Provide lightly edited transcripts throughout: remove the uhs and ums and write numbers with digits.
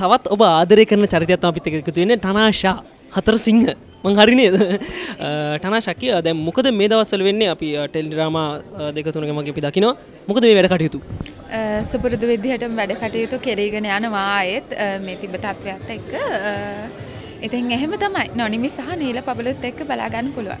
තවත් ඔබ ආදරය කරන චරිතයක් තමයි අපිත් එක්ක එකතු වෙන්නේ ටනාෂා හතරසිංහ මං හරි නේද ටනාෂා කිය දැන් මොකද මේ දවස්වල වෙන්නේ අපි ටෙලිඩ්‍රාමා දෙක තුනක මගේ අපි දකිනවා මොකද මේ වැඩ කටයුතු සුපුරුදු විදිහටම වැඩ කටයුතු කෙරීගෙන යනවා ආයෙත් මේ තිබ්බ තත්වයත් එක්ක ඉතින් එහෙම තමයි නොනිමි සහ නීල පබලොත් එක්ක බලා ගන්න පුළුවන්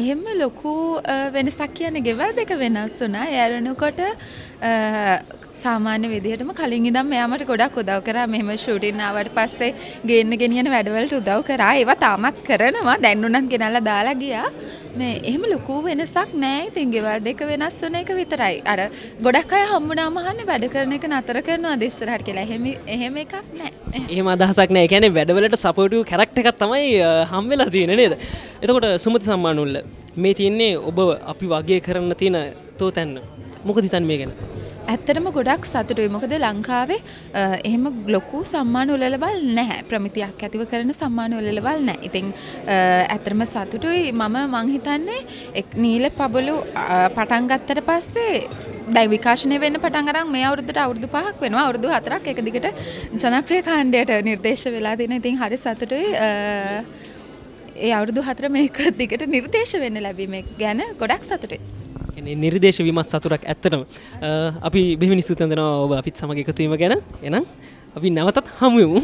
එහෙම ලොකු වෙනසක් කියන්නේ ගෙවල් දෙක වෙනස් වුණා. යරනකොට සාමාන්‍ය විදිහටම කලින් ඉඳන් මෙයා මට ගොඩක් උදව් කරා. මෙහෙම ෂූටින් ආවට පස්සේ ගේන්න ගෙනියන වැඩවලට උදව් කරා. ඒවා තාමත් කරනවා. දැන් උනත් ගෙනල්ලා දාලා ගියා. මේ එහෙම ලොකු වෙනසක් නැහැ. ඉතින් ගෙවල් දෙක වෙනස් වෙන එක විතරයි. අර ගොඩක් අය හම්බුනාම අහන්නේ වැඩ කරන එක නතර කරනවාද ඉස්සරහට කියලා. එහෙම එකක් නැහැ. එහෙම අදහසක් නැහැ. ඒ කියන්නේ වැඩවලට සපෝටිව් කැරක්ටර් එකක් තමයි හම් වෙලා තියෙන්නේ නේද? එතකොට සුමති සම්මානුල්ල මේ තියෙන්නේ ඔබ අපි වගේ කරන්න තියෙන තෝතැන්න. මොකද හිතන්නේ මේ ගැන? ඇත්තටම ගොඩක් සතුටුයි මොකද ලංකාවේ එහෙම ලොකු සම්මාන උළෙලවල් නැහැ ප්‍රමිතියක් ඇතිව කරන සම්මාන උළෙලවල් නැහැ. ඉතින් ඇත්තටම සතුටුයි මම හිතන්නේ නීල පබළු පටන් ගත්තට පස්සේ දැන් විකාශනය වෙන්න පටන් අරන් මේ අවුරුද්දට අවුරුදු 5ක් වෙනවා. අවුරුදු 4ක් එක දිගට ජනප්‍රිය කාණ්ඩයට නිර්දේශ වෙලා තියෙන. ඉතින් හරි සතුටුයි ඒ අවුරුදු 4 මේක දිගට නිර්දේශ වෙන්න ලැබීම ගැන ගොඩක් සතුටුයි. නිර්දේශ වීමත් සතුටක් ඇත්තටම අපි බෙහෙවින් ස්තුති කරනවා ඔබ අපිත් සමග එකතු වීම ගැන. එහෙනම් අපි නැවතත් හමු වෙමු.